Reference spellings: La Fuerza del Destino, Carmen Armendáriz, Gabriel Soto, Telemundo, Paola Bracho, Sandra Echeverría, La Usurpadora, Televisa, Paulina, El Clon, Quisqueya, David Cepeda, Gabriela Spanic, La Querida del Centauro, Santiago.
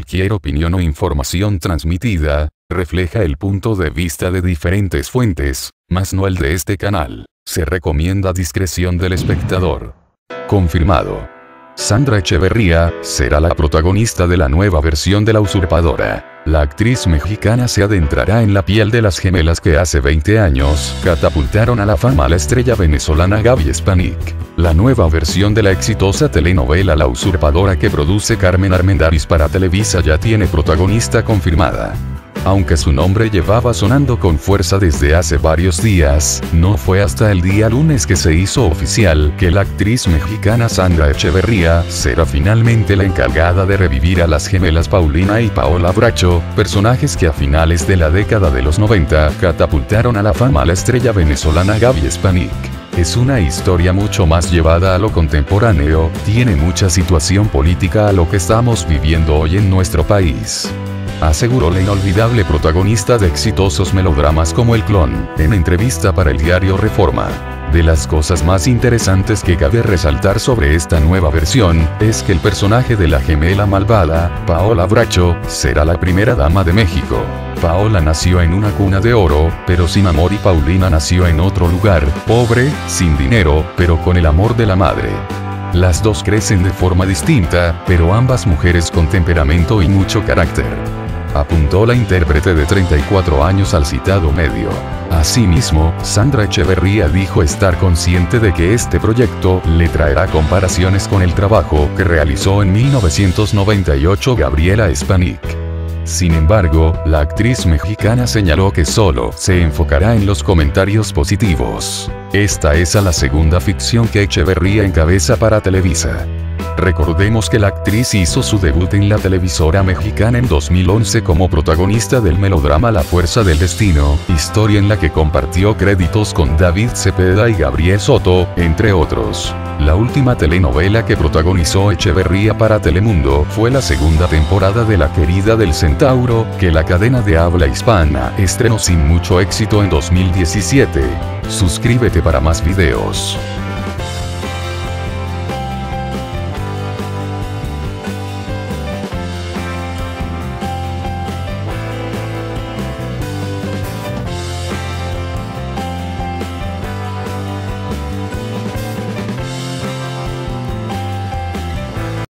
cualquier opinión o información transmitida, refleja el punto de vista de diferentes fuentes, mas no el de este canal. Se recomienda discreción del espectador. Confirmado. Sandra Echeverría será la protagonista de la nueva versión de La Usurpadora. La actriz mexicana se adentrará en la piel de las gemelas que hace 20 años catapultaron a la fama a la estrella venezolana Gaby Spanic. La nueva versión de la exitosa telenovela La Usurpadora, que produce Carmen Armendáriz para Televisa, ya tiene protagonista confirmada. Aunque su nombre llevaba sonando con fuerza desde hace varios días, no fue hasta el día lunes que se hizo oficial que la actriz mexicana Sandra Echeverría será finalmente la encargada de revivir a las gemelas Paulina y Paola Bracho, personajes que a finales de la década de los 90 catapultaron a la fama a la estrella venezolana Gaby Spanic. Es una historia mucho más llevada a lo contemporáneo, tiene mucha situación política a lo que estamos viviendo hoy en nuestro país. Aseguró la inolvidable protagonista de exitosos melodramas como El Clon, en entrevista para el diario Reforma. De las cosas más interesantes que cabe resaltar sobre esta nueva versión, es que el personaje de la gemela malvada, Paola Bracho, será la primera dama de México. Paola nació en una cuna de oro, pero sin amor, y Paulina nació en otro lugar, pobre, sin dinero, pero con el amor de la madre. Las dos crecen de forma distinta, pero ambas mujeres con temperamento y mucho carácter. Apuntó la intérprete de 34 años al citado medio. Asimismo, Sandra Echeverría dijo estar consciente de que este proyecto le traerá comparaciones con el trabajo que realizó en 1998 Gabriela Spanic. Sin embargo, la actriz mexicana señaló que solo se enfocará en los comentarios positivos. Esta es la segunda ficción que Echeverría encabeza para Televisa. Recordemos que la actriz hizo su debut en la televisora mexicana en 2011 como protagonista del melodrama La Fuerza del Destino, historia en la que compartió créditos con David Cepeda y Gabriel Soto, entre otros. La última telenovela que protagonizó Echeverría para Telemundo fue la segunda temporada de La Querida del Centauro, que la cadena de habla hispana estrenó sin mucho éxito en 2017. Suscríbete para más videos.